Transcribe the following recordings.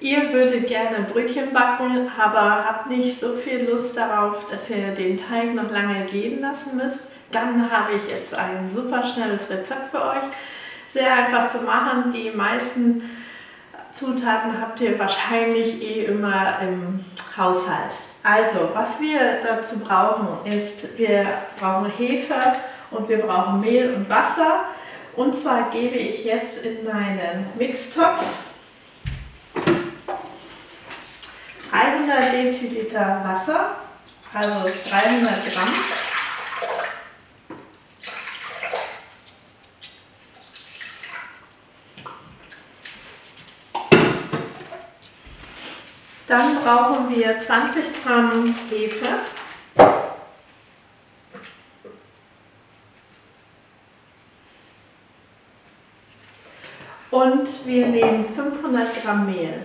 Ihr würdet gerne Brötchen backen, aber habt nicht so viel Lust darauf, dass ihr den Teig noch lange gehen lassen müsst. Dann habe ich jetzt ein super schnelles Rezept für euch. Sehr einfach zu machen. Die meisten Zutaten habt ihr wahrscheinlich eh immer im Haushalt. Also, was wir dazu brauchen ist, wir brauchen Hefe und wir brauchen Mehl und Wasser. Und zwar gebe ich jetzt in meinen Mixtopf 100 Deziliter Wasser, also 300 Gramm. Dann brauchen wir 20 Gramm Hefe, 500 Gramm Mehl.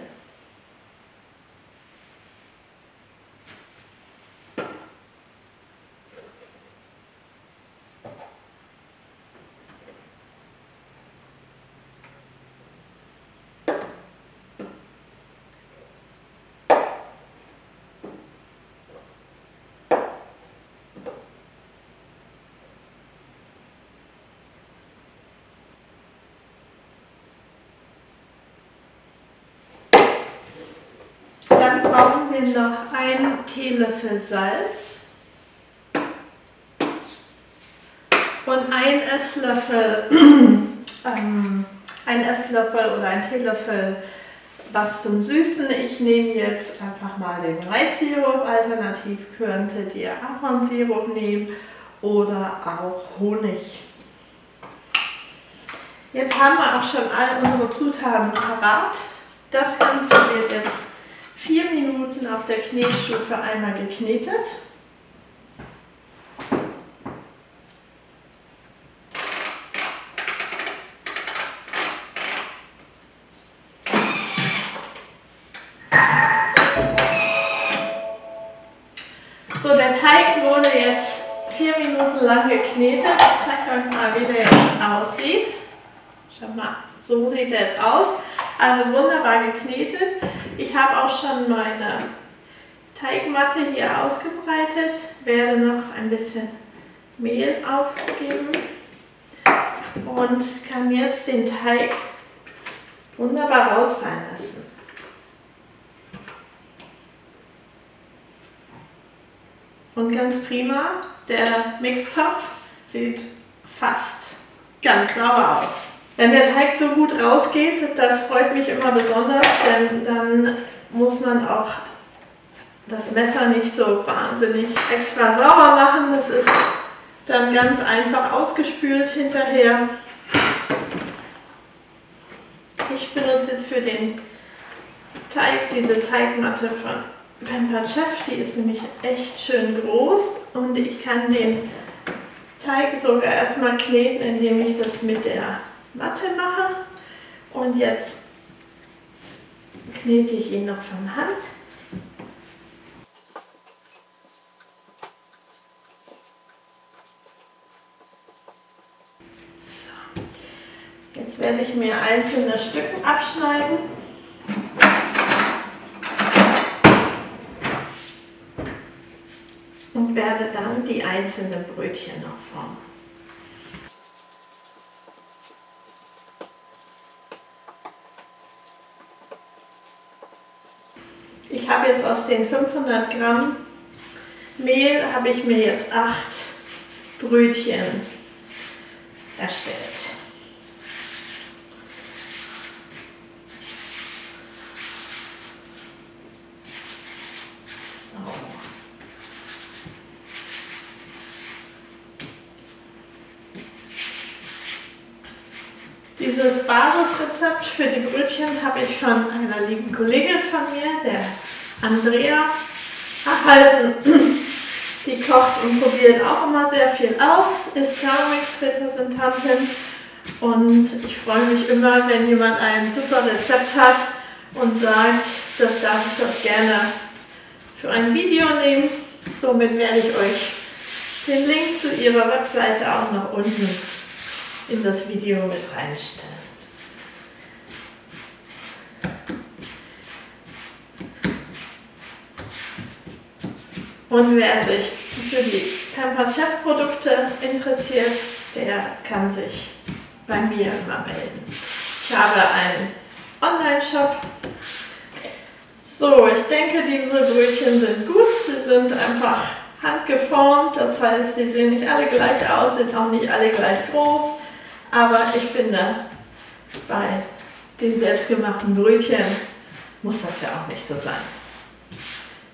Dann brauchen wir noch 1 Teelöffel Salz und 1 Esslöffel oder 1 Teelöffel was zum Süßen. Ich nehme jetzt einfach mal den Reissirup, alternativ könntet ihr Ahornsirup nehmen oder auch Honig. Jetzt haben wir auch schon all unsere Zutaten parat. Das Ganze wird jetzt 4 Minuten auf der Knetstufe einmal geknetet. So, der Teig wurde jetzt 4 Minuten lang geknetet. Ich zeige euch mal, wie der jetzt aussieht. Schaut mal, so sieht er jetzt aus. Also wunderbar geknetet. Ich habe auch schon meine Teigmatte hier ausgebreitet, werde noch ein bisschen Mehl aufgeben und kann jetzt den Teig wunderbar rausfallen lassen. Und ganz prima, der Mixtopf sieht fast ganz sauber aus. Wenn der Teig so gut rausgeht, das freut mich immer besonders, denn dann muss man auch das Messer nicht so wahnsinnig extra sauber machen. Das ist dann ganz einfach ausgespült hinterher. Ich benutze jetzt für den Teig diese Teigmatte von Pampered Chef. Die ist nämlich echt schön groß und ich kann den Teig sogar erstmal kneten, indem ich das mit der Matte mache und jetzt knete ich ihn noch von Hand. So. Jetzt werde ich mir einzelne Stücken abschneiden. Und werde dann die einzelnen Brötchen noch formen. Ich habe jetzt aus den 500 Gramm Mehl habe ich mir jetzt 8 Brötchen erstellt. Dieses Basisrezept für die Brötchen habe ich von einer lieben Kollegin von mir, der Andrea, erhalten. Die kocht und probiert auch immer sehr viel aus, ist Thermomix-Repräsentantin und ich freue mich immer, wenn jemand ein super Rezept hat und sagt, das darf ich doch gerne für ein Video nehmen. Somit werde ich euch den Link zu ihrer Webseite auch noch unten in das Video mit reinstellen. Und wer sich für die Pampered Chef Produkte interessiert, der kann sich bei mir immer melden. Ich habe einen Online-Shop. So, ich denke, diese Brötchen sind gut. Sie sind einfach handgeformt, das heißt, sie sehen nicht alle gleich aus, sind auch nicht alle gleich groß. Aber ich finde, bei den selbstgemachten Brötchen muss das ja auch nicht so sein.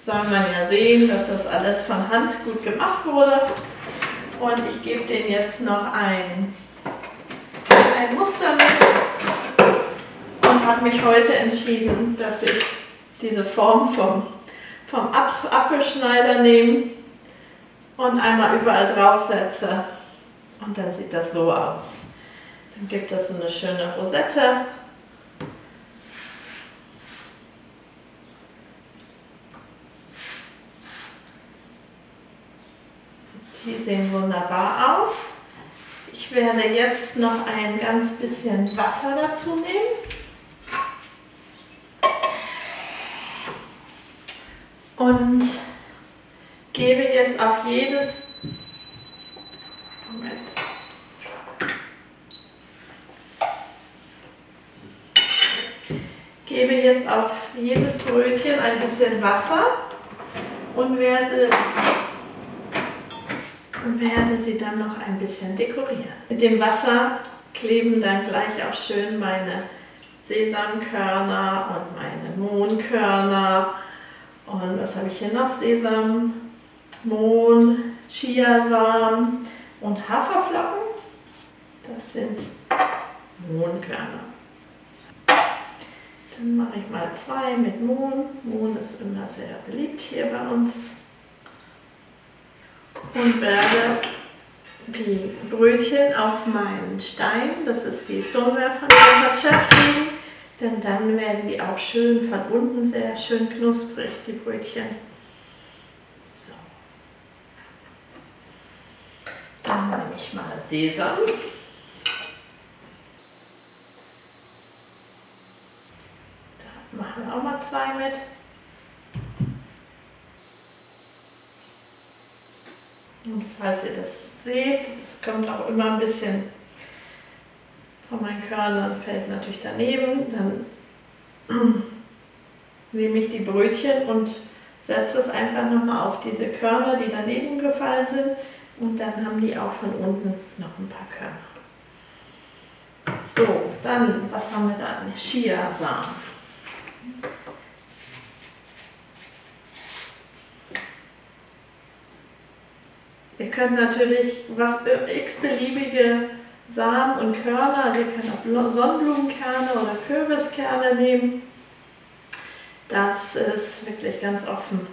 Soll man ja sehen, dass das alles von Hand gut gemacht wurde. Und ich gebe denen jetzt noch ein Muster mit und habe mich heute entschieden, dass ich diese Form vom Apfelschneider nehme und einmal überall draufsetze. Und dann sieht das so aus. Dann gibt es so eine schöne Rosette. Die sehen wunderbar aus. Ich werde jetzt noch ein ganz bisschen Wasser dazu nehmen. Und gebe jetzt auf jedes, Moment. Gebe jetzt auf jedes Brötchen ein bisschen Wasser und werde sie dann noch ein bisschen dekorieren. Mit dem Wasser kleben dann gleich auch schön meine Sesamkörner und meine Mohnkörner. Und was habe ich hier noch? Sesam, Mohn, Chiasamen und Haferflocken. Das sind Mohnkörner. Dann mache ich mal 2 mit Mohn. Mohn ist immer sehr beliebt hier bei uns. Und werde die Brötchen auf meinen Stein, das ist die Stoneware von Pampered Chef, legen, denn dann werden die auch schön von unten sehr schön knusprig, die Brötchen. So. Dann nehme ich mal Sesam. Da machen wir auch mal 2 mit. Und falls ihr das seht, es kommt auch immer ein bisschen von meinen Körnern, fällt natürlich daneben, dann nehme ich die Brötchen und setze es einfach nochmal auf diese Körner, die daneben gefallen sind, und dann haben die auch von unten noch ein paar Körner. So, dann, was haben wir da? Chiasamen. Ihr könnt natürlich x-beliebige Samen und Körner, also ihr könnt auch Sonnenblumenkerne oder Kürbiskerne nehmen. Das ist wirklich ganz offen,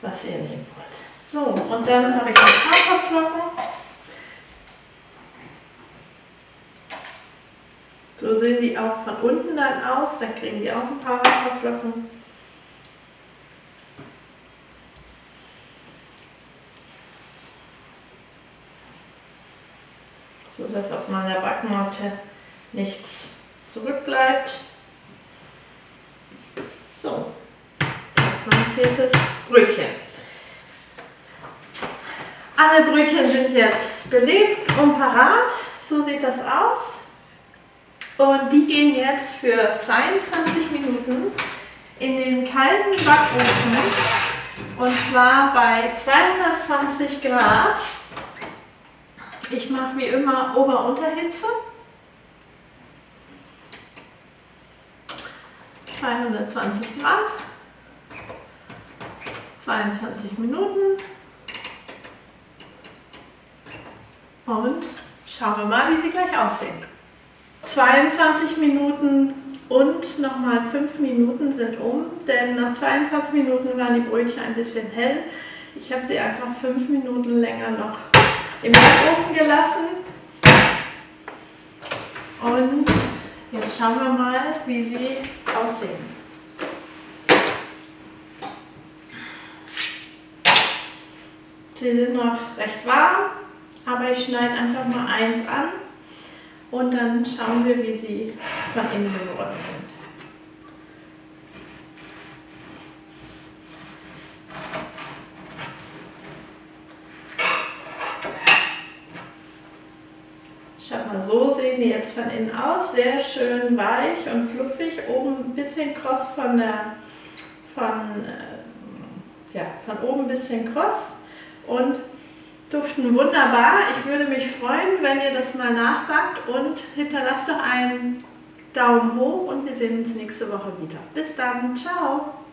was ihr nehmen wollt. So, und dann habe ich noch Haferflocken. So sehen die auch von unten dann aus, dann kriegen die auch ein paar Haferflocken. So dass auf meiner Backmatte nichts zurückbleibt. So, das ist mein 4. Brötchen. Alle Brötchen sind jetzt belebt und parat. So sieht das aus. Und die gehen jetzt für 22 Minuten in den kalten Backofen. Und zwar bei 220 Grad. Ich mache wie immer Ober-Unterhitze, 220 Grad, 22 Minuten und schauen wir mal, wie sie gleich aussehen. 22 Minuten und nochmal 5 Minuten sind um, denn nach 22 Minuten waren die Brötchen ein bisschen hell. Ich habe sie einfach 5 Minuten länger noch im Backofen gelassen und jetzt schauen wir mal, wie sie aussehen. Sie sind noch recht warm, aber ich schneide einfach mal eins an und dann schauen wir, wie sie von innen geworden sind. Schaut mal, so sehen die jetzt von innen aus, sehr schön weich und fluffig, oben ein bisschen kross von oben ein bisschen kross und duften wunderbar. Ich würde mich freuen, wenn ihr das mal nachbackt, und hinterlasst doch einen Daumen hoch und wir sehen uns nächste Woche wieder. Bis dann, ciao!